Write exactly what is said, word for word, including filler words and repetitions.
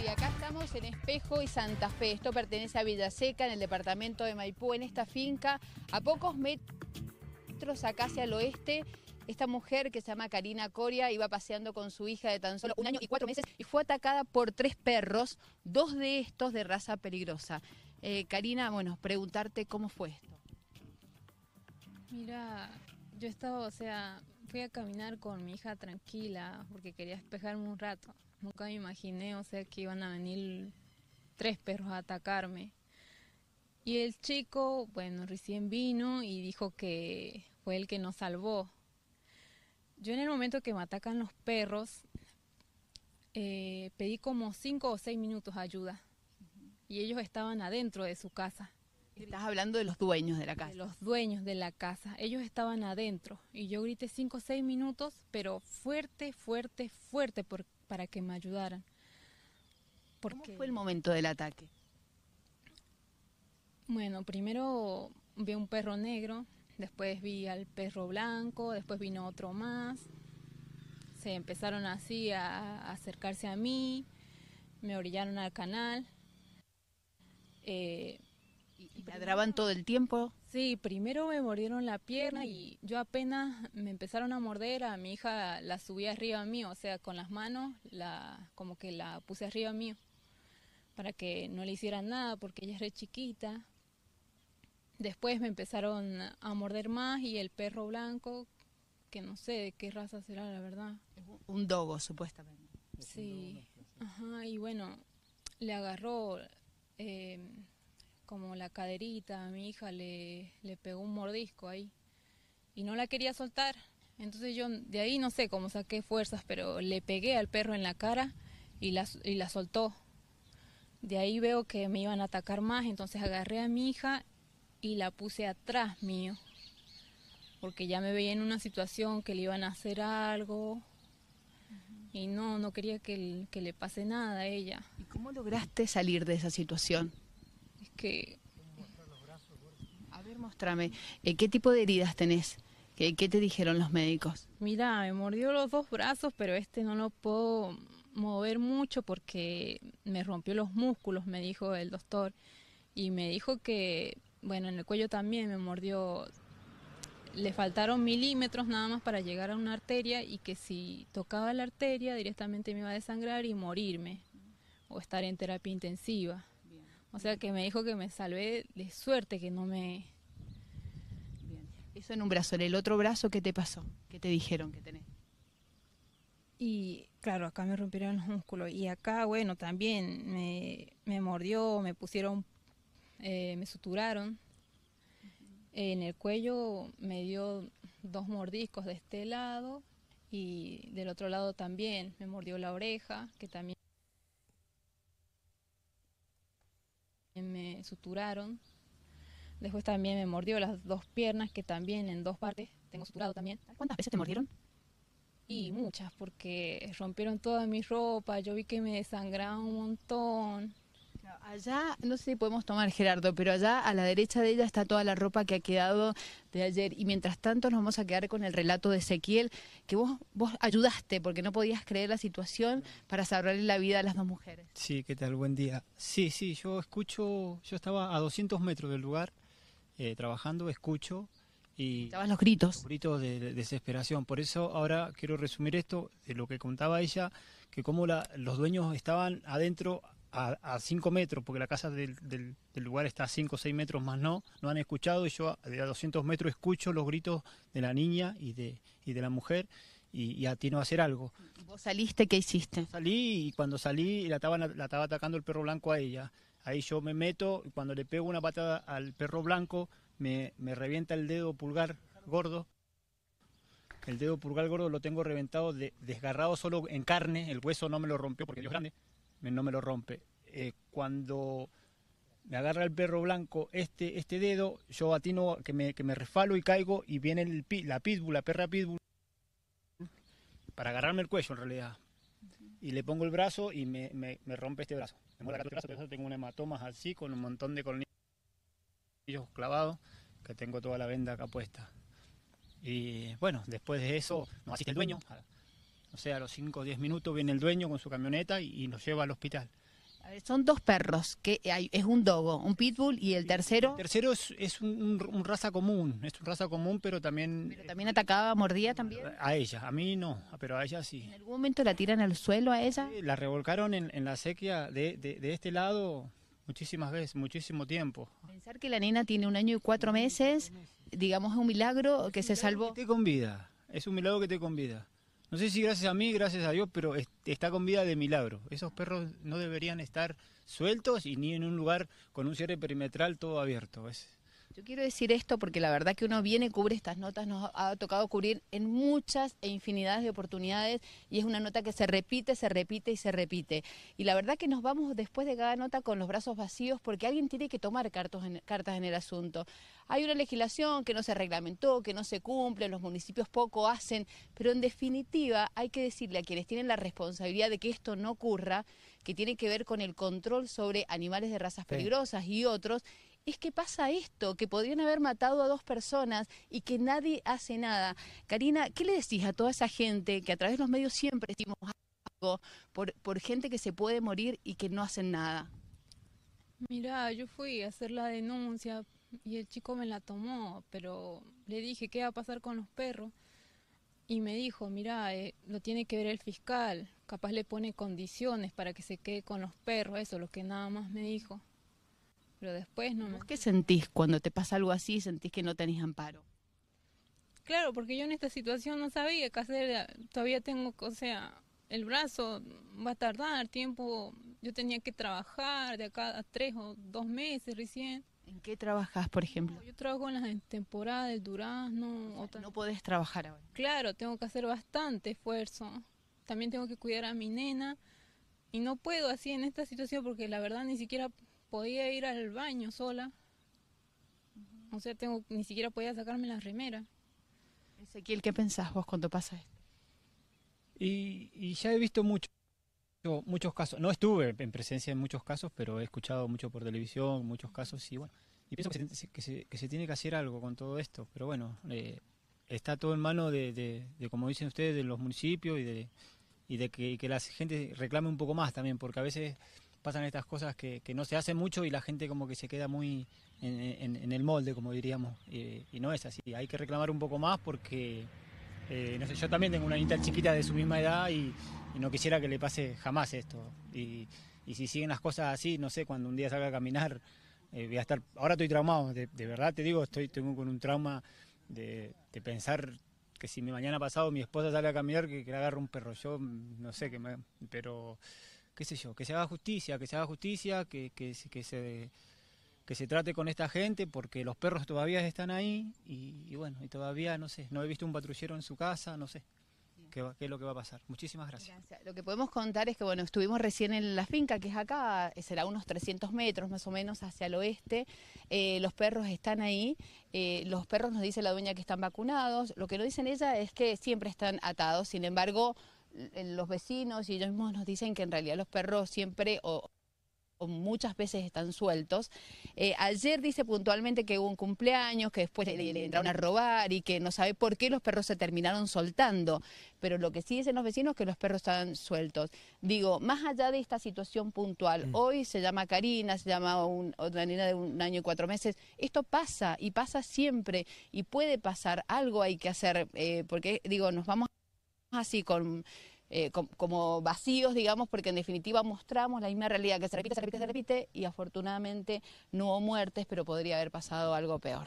Sí, acá estamos en Espejo y Santa Fe. Esto pertenece a Villaseca, en el departamento de Maipú. En esta finca, a pocos metros acá hacia el oeste, esta mujer que se llama Karina Coria iba paseando con su hija de tan solo un año y cuatro meses y fue atacada por tres perros, dos de estos de raza peligrosa. Eh, Karina, bueno, preguntarte cómo fue esto. Mira, yo estaba, o sea, fui a caminar con mi hija tranquila porque quería despejarme un rato. Nunca me imaginé, o sea, que iban a venir tres perros a atacarme. Y el chico, bueno, recién vino y dijo que fue el que nos salvó. Yo en el momento que me atacan los perros, eh, pedí como cinco o seis minutos ayuda. Y ellos estaban adentro de su casa. Estás hablando de los dueños de la casa. De los dueños de la casa. Ellos estaban adentro. Y yo grité cinco o seis minutos, pero fuerte, fuerte, fuerte por, para que me ayudaran. Porque... ¿Cómo fue el momento del ataque? Bueno, primero vi un perro negro. Después vi al perro blanco, después vino otro más. Se empezaron así a, a acercarse a mí, me orillaron al canal. Eh, ¿Y ladraban todo el tiempo? Sí, primero me mordieron la pierna y yo apenas me empezaron a morder, a mi hija la subí arriba mío, o sea, con las manos la, como que la puse arriba mío para que no le hicieran nada porque ella es re chiquita. Después me empezaron a morder más y el perro blanco, que no sé de qué raza será, la verdad. Un dogo, supuestamente. Sí, ajá, y bueno, le agarró eh, como la caderita a mi hija, le, le pegó un mordisco ahí y no la quería soltar. Entonces yo de ahí no sé cómo saqué fuerzas, pero le pegué al perro en la cara y la, y la soltó. De ahí veo que me iban a atacar más, entonces agarré a mi hija y la puse atrás mío, porque ya me veía en una situación que le iban a hacer algo. Uh-huh. Y no, no quería que, que le pase nada a ella. ¿Y cómo lograste salir de esa situación? Es que... A ver, mostrame, ¿qué tipo de heridas tenés? ¿Qué, qué te dijeron los médicos? Mira, me mordió los dos brazos, pero este no lo puedo mover mucho porque me rompió los músculos, me dijo el doctor. Y me dijo que... Bueno, en el cuello también me mordió, le faltaron milímetros nada más para llegar a una arteria y que si tocaba la arteria directamente me iba a desangrar y morirme o estar en terapia intensiva. Bien. O sea que me dijo que me salvé de suerte, que no me... Bien. Eso en un brazo, en el otro brazo, ¿qué te pasó? ¿Qué te dijeron que tenés? Y claro, acá me rompieron los músculos y acá, bueno, también me, me mordió, me pusieron... Eh, me suturaron. Eh, en el cuello me dio dos mordiscos de este lado y del otro lado también me mordió la oreja, que también me suturaron. Después también me mordió las dos piernas, que también en dos partes tengo suturado también. ¿Cuántas veces te mordieron? Y muchas, porque rompieron toda mi ropa, yo vi que me desangraba un montón. Allá, no sé si podemos tomar, Gerardo, pero allá a la derecha de ella está toda la ropa que ha quedado de ayer. Y mientras tanto nos vamos a quedar con el relato de Ezequiel, que vos, vos ayudaste porque no podías creer la situación para salvarle la vida a las dos mujeres. Sí, ¿qué tal? Buen día. Sí, sí, yo escucho, yo estaba a doscientos metros del lugar eh, trabajando, escucho y... Estaban los gritos. Los gritos de, de desesperación. Por eso ahora quiero resumir esto de lo que contaba ella, que como la, los dueños estaban adentro... a cinco metros, porque la casa del, del, del lugar está a cinco o seis metros más no, no han escuchado, y yo a, a doscientos metros escucho los gritos de la niña y de, y de la mujer, y, y atino a hacer algo. ¿Vos saliste? ¿Qué hiciste? Salí, y cuando salí la estaba, la estaba atacando el perro blanco a ella. Ahí yo me meto, y cuando le pego una patada al perro blanco, me, me revienta el dedo pulgar gordo. El dedo pulgar gordo lo tengo reventado, de, desgarrado solo en carne, el hueso no me lo rompió porque es grande. No me lo rompe. Eh, cuando me agarra el perro blanco este, este dedo, yo atino que me, que me refalo y caigo, y viene el, la pitbull, la perra pitbull, para agarrarme el cuello en realidad. Uh-huh. Y le pongo el brazo y me, me, me rompe este brazo. Me muero acá el brazo, pero tengo un hematomas así, con un montón de colmillos clavados, que tengo toda la venda acá puesta. Y bueno, después de eso, nos asiste el dueño. O sea, a los cinco o diez minutos viene el dueño con su camioneta y, y nos lleva al hospital. A ver, son dos perros, que hay, es un dogo, un pitbull, y el tercero... El tercero es, es un, un, un raza común, es un raza común, pero también... Pero también atacaba, mordía también. A ella, a mí no, pero a ella sí. ¿En algún momento la tiran al suelo a ella? Sí, la revolcaron en, en la acequia de, de, de este lado muchísimas veces, muchísimo tiempo. Pensar que la nena tiene un año y cuatro meses, digamos, es un milagro que se salvó. Que te convida, es un milagro que te convida. No sé si gracias a mí, gracias a Dios, pero está con vida de milagro. Esos perros no deberían estar sueltos y ni en un lugar con un cierre perimetral todo abierto. ¿Ves? Yo quiero decir esto porque la verdad que uno viene, cubre estas notas, nos ha tocado cubrir en muchas e infinidades de oportunidades y es una nota que se repite, se repite y se repite. Y la verdad que nos vamos después de cada nota con los brazos vacíos porque alguien tiene que tomar cartos en, cartas en el asunto. Hay una legislación que no se reglamentó, que no se cumple, los municipios poco hacen, pero en definitiva hay que decirle a quienes tienen la responsabilidad de que esto no ocurra, que tiene que ver con el control sobre animales de razas peligrosas y otros, es que pasa esto, que podrían haber matado a dos personas y que nadie hace nada. Karina, ¿qué le decís a toda esa gente que a través de los medios siempre decimos algo por, por gente que se puede morir y que no hacen nada? Mirá, yo fui a hacer la denuncia y el chico me la tomó, pero le dije, ¿qué va a pasar con los perros? Y me dijo, mirá, eh, lo tiene que ver el fiscal, capaz le pone condiciones para que se quede con los perros, eso lo que nada más me dijo. Pero después no me... ¿Qué sentís cuando te pasa algo así? ¿Sentís que no tenés amparo? Claro, porque yo en esta situación no sabía qué hacer, todavía tengo, o sea, el brazo va a tardar tiempo, yo tenía que trabajar de acá a tres o dos meses recién. ¿En qué trabajás, por ejemplo? Yo trabajo en la temporada del durazno. O sea, no podés trabajar ahora. Claro, tengo que hacer bastante esfuerzo, también tengo que cuidar a mi nena y no puedo así en esta situación porque la verdad ni siquiera... podía ir al baño sola, o sea, tengo, ni siquiera podía sacarme la remera. Ezequiel, ¿qué pensás vos cuando pasa esto? Y, y ya he visto mucho, muchos casos, no estuve en presencia en muchos casos, pero he escuchado mucho por televisión, muchos casos, y bueno, y pienso que se, que se, que se tiene que hacer algo con todo esto, pero bueno, eh, está todo en mano de, de, de, como dicen ustedes, de los municipios y de, y de que, que la gente reclame un poco más también, porque a veces... pasan estas cosas que, que no se hacen mucho y la gente como que se queda muy en, en, en el molde, como diríamos, eh, y no es así. Hay que reclamar un poco más porque, eh, no sé, yo también tengo una niñita chiquita de su misma edad y, y no quisiera que le pase jamás esto. Y, y si siguen las cosas así, no sé, cuando un día salga a caminar, eh, voy a estar... Ahora estoy traumado, de, de verdad te digo, estoy tengo con un trauma de, de pensar que si mañana pasado mi esposa sale a caminar, que, que le agarre un perro. Yo no sé, que me, pero... qué sé yo, que se haga justicia, que se haga justicia, que, que, que, se, que se trate con esta gente, porque los perros todavía están ahí, y, y bueno, y todavía, no sé, no he visto un patrullero en su casa, no sé, qué, qué es lo que va a pasar. Muchísimas gracias. gracias. Lo que podemos contar es que, bueno, estuvimos recién en la finca, que es acá, será unos trescientos metros más o menos hacia el oeste, eh, los perros están ahí, eh, los perros nos dice la dueña que están vacunados, lo que no dicen ella es que siempre están atados, sin embargo... los vecinos y ellos mismos nos dicen que en realidad los perros siempre o, o muchas veces están sueltos. Eh, ayer dice puntualmente que hubo un cumpleaños, que después le, le entraron a robar y que no sabe por qué los perros se terminaron soltando, pero lo que sí dicen los vecinos es que los perros estaban sueltos. Digo, más allá de esta situación puntual, mm. hoy se llama Karina, se llama un, otra nena de un año y cuatro meses, esto pasa y pasa siempre y puede pasar, algo hay que hacer, eh, porque digo, nos vamos así, con, eh, con, como vacíos, digamos, porque en definitiva mostramos la misma realidad que se repite, se repite, se repite, y afortunadamente no hubo muertes, pero podría haber pasado algo peor.